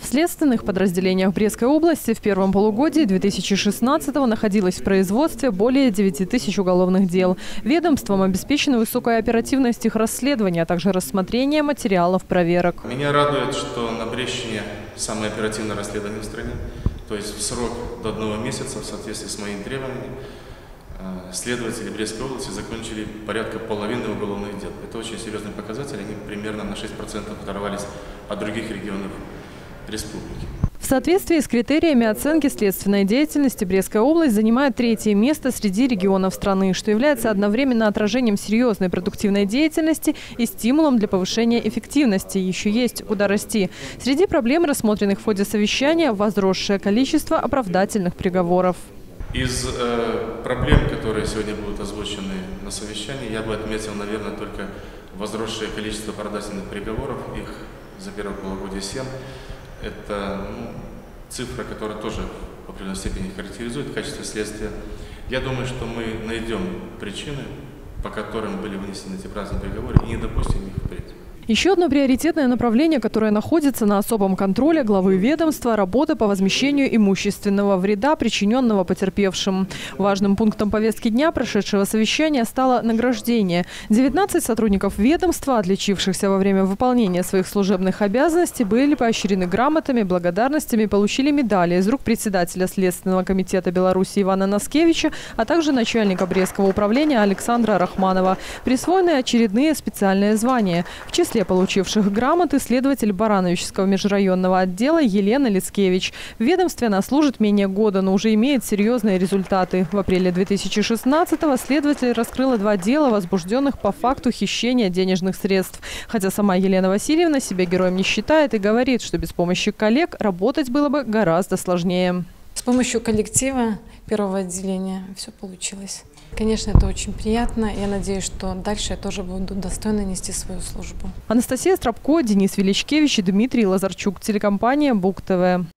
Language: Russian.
В следственных подразделениях Брестской области в первом полугодии 2016-го находилось в производстве более 9 тысяч уголовных дел. Ведомством обеспечена высокая оперативность их расследования, а также рассмотрение материалов проверок. Меня радует, что на Брестщине самое оперативное расследование в стране. То есть в срок до 1 месяца, в соответствии с моими требованиями, следователи Брестской области закончили порядка половины уголовных дел. Это очень серьезный показатель, они примерно на 6% оторвались от других регионов республики. В соответствии с критериями оценки следственной деятельности Брестская область занимает 3-е место среди регионов страны, что является одновременно отражением серьезной продуктивной деятельности и стимулом для повышения эффективности. Еще есть куда расти. Среди проблем, рассмотренных в ходе совещания, возросшее количество оправдательных приговоров. Из проблем, которые сегодня будут озвучены на совещании, я бы отметил, наверное, только возросшее количество оправдательных приговоров. Их за первое полугодие 7. Это цифра, которая тоже в определенной степени характеризует качество следствия. Я думаю, что мы найдем причины, по которым были вынесены эти оправдательные приговоры, и не допустим их впредь. Еще одно приоритетное направление, которое находится на особом контроле главы ведомства – работа по возмещению имущественного вреда, причиненного потерпевшим. Важным пунктом повестки дня прошедшего совещания стало награждение. 19 сотрудников ведомства, отличившихся во время выполнения своих служебных обязанностей, были поощрены грамотами, благодарностями, получили медали из рук председателя Следственного комитета Беларуси Ивана Носкевича, а также начальника Брестского управления Александра Рахманова. Присвоены очередные специальные звания. В числе получивших грамоты следователь Барановического межрайонного отдела Елена Лицкевич. В ведомстве она служит менее года, но уже имеет серьезные результаты. В апреле 2016-го следователь раскрыла 2 дела, возбужденных по факту хищения денежных средств. Хотя сама Елена Васильевна себя героем не считает и говорит, что без помощи коллег работать было бы гораздо сложнее. С помощью коллектива первого отделения все получилось. Конечно, это очень приятно. Я надеюсь, что дальше я тоже буду достойно нести свою службу. Анастасия Страпко, Денис Величкевич и Дмитрий Лазарчук. Телекомпания Буг-ТВ.